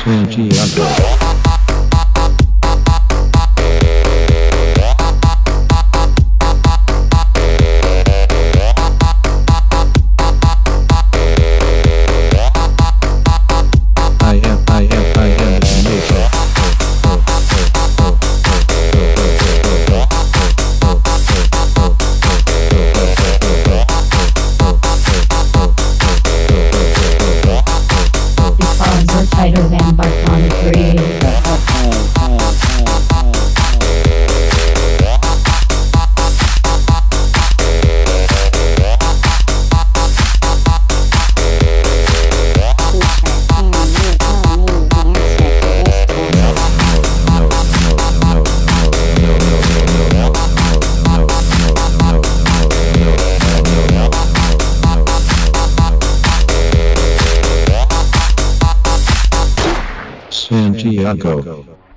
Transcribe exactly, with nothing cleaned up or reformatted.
Santiago. Tighter than Barconic Santiago.